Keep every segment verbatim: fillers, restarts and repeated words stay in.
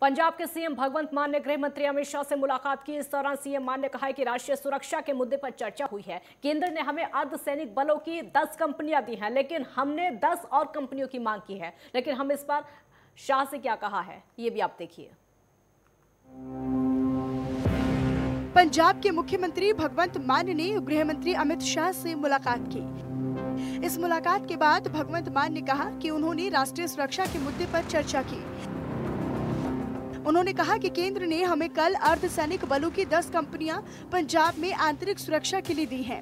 पंजाब के सीएम भगवंत मान ने गृह मंत्री अमित शाह से मुलाकात की। इस दौरान सीएम मान ने कहा है कि राष्ट्रीय सुरक्षा के मुद्दे पर चर्चा हुई है। केंद्र ने हमें अर्धसैनिक बलों की दस कंपनियां दी हैं, लेकिन हमने दस और कंपनियों की मांग की है। लेकिन हम इस पर शाह से क्या कहा है, ये भी आप देखिए। पंजाब के मुख्यमंत्री भगवंत मान ने गृह मंत्री अमित शाह से मुलाकात की। इस मुलाकात के बाद भगवंत मान ने कहा कि उन्होंने राष्ट्रीय सुरक्षा के मुद्दे पर चर्चा की। उन्होंने कहा कि केंद्र ने हमें कल अर्धसैनिक बलों की दस कंपनियां पंजाब में आंतरिक सुरक्षा के लिए दी हैं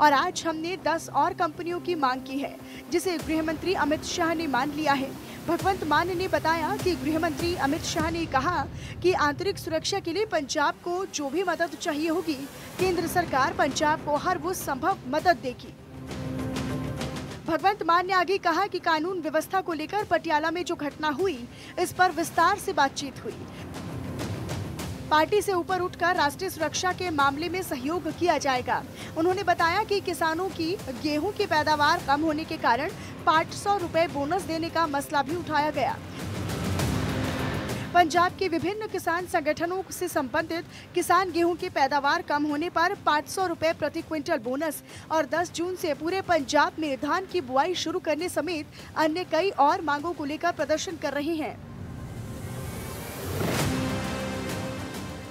और आज हमने दस और कंपनियों की मांग की है, जिसे गृह मंत्री अमित शाह ने मान लिया है। भगवंत मान ने बताया कि गृह मंत्री अमित शाह ने कहा कि आंतरिक सुरक्षा के लिए पंजाब को जो भी मदद चाहिए होगी, केंद्र सरकार पंजाब को हर वो संभव मदद देगी। भगवंत मान ने आगे कहा कि कानून व्यवस्था को लेकर पटियाला में जो घटना हुई, इस पर विस्तार से बातचीत हुई। पार्टी से ऊपर उठकर राष्ट्रीय सुरक्षा के मामले में सहयोग किया जाएगा। उन्होंने बताया कि किसानों की गेहूं की पैदावार कम होने के कारण पाँच सौ रुपए बोनस देने का मसला भी उठाया गया। पंजाब के विभिन्न किसान संगठनों से संबंधित किसान गेहूं की पैदावार कम होने पर पाँच सौ रुपए प्रति क्विंटल बोनस और दस जून से पूरे पंजाब में धान की बुआई शुरू करने समेत अन्य कई और मांगों को लेकर प्रदर्शन कर रहे हैं।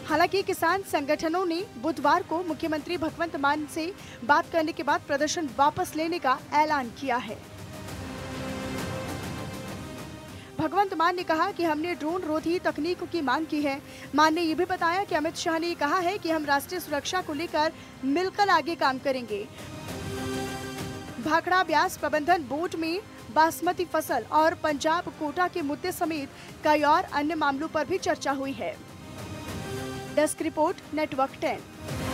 हालांकि किसान संगठनों ने बुधवार को मुख्यमंत्री भगवंत मान से बात करने के बाद प्रदर्शन वापस लेने का ऐलान किया है। भगवंत मान ने कहा कि हमने ड्रोन रोधी तकनीक की मांग की है। मान ने यह भी बताया कि अमित शाह ने कहा है कि हम राष्ट्रीय सुरक्षा को लेकर मिलकर आगे काम करेंगे। भाखड़ा ब्यास प्रबंधन बोर्ड में बासमती फसल और पंजाब कोटा के मुद्दे समेत कई और अन्य मामलों पर भी चर्चा हुई है। Desk report, network ten.